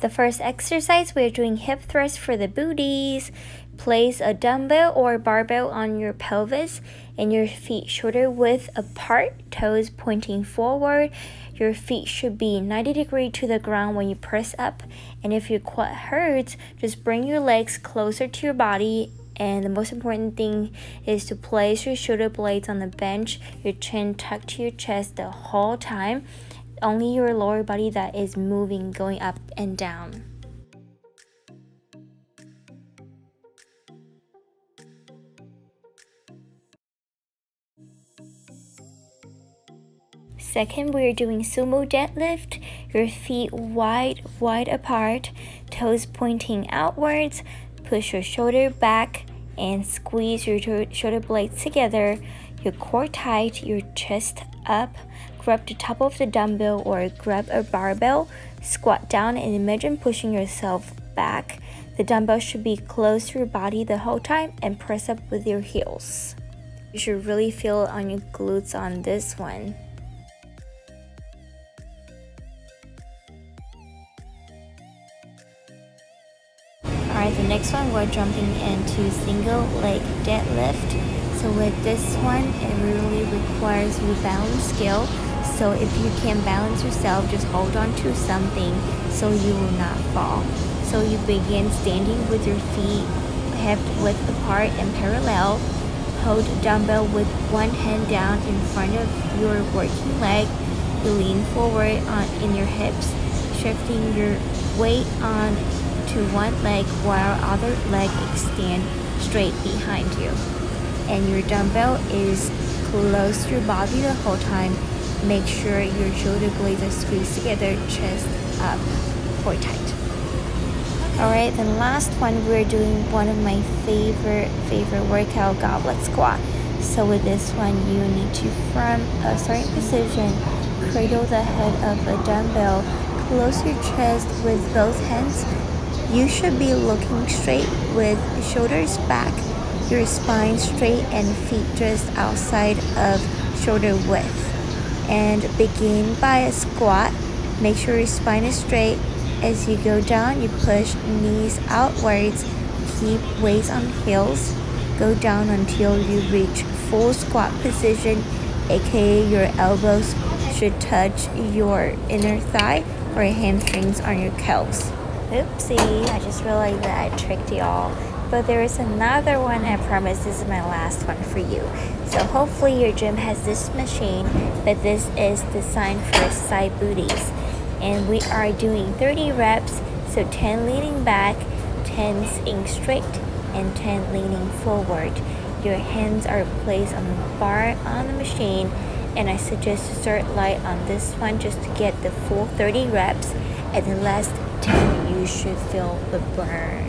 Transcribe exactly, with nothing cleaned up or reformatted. The first exercise, we're doing hip thrusts for the booties. Place a dumbbell or barbell on your pelvis and your feet shoulder width apart, toes pointing forward. Your feet should be ninety degrees to the ground when you press up. And if your quad hurts, just bring your legs closer to your body. And the most important thing is to place your shoulder blades on the bench, your chin tucked to your chest the whole time. Only your lower body that is moving, going up and down. Second, we're doing sumo deadlift. Your feet wide, wide apart, toes pointing outwards. Push your shoulder back and squeeze your shoulder blades together. Your core tight, your chest up. Grab the top of the dumbbell or grab a barbell, squat down and imagine pushing yourself back. The dumbbell should be close to your body the whole time and press up with your heels. You should really feel it on your glutes on this one. Alright, the next one we're jumping into single leg deadlift. So with this one, it really requires your balance skill. So if you can balance yourself, just hold on to something so you will not fall. So you begin standing with your feet hip width apart and parallel. Hold the dumbbell with one hand down in front of your working leg. You lean forward on in your hips, shifting your weight on to one leg while other leg extend straight behind you. And your dumbbell is close to your body the whole time. Make sure your shoulder blades are squeezed together, chest up, core tight. Alright, the last one, we're doing one of my favorite, favorite workout, goblet squat. So with this one, you need to, from a certain position, cradle the head of a dumbbell, close your chest with both hands. You should be looking straight with shoulders back, your spine straight and feet just outside of shoulder width. And begin by a squat. Make sure your spine is straight. As you go down, you push knees outwards, keep weights on heels. Go down until you reach full squat position, aka your elbows should touch your inner thigh or hamstrings on your calves. Oopsie, I just realized that I tricked y'all. But there is another one, I promise this is my last one for you. So hopefully your gym has this machine, but this is designed for side booties. And we are doing thirty reps, so ten leaning back, ten staying straight, and ten leaning forward. Your hands are placed on the bar on the machine, and I suggest to start light on this one just to get the full thirty reps, and the last ten you should feel the burn.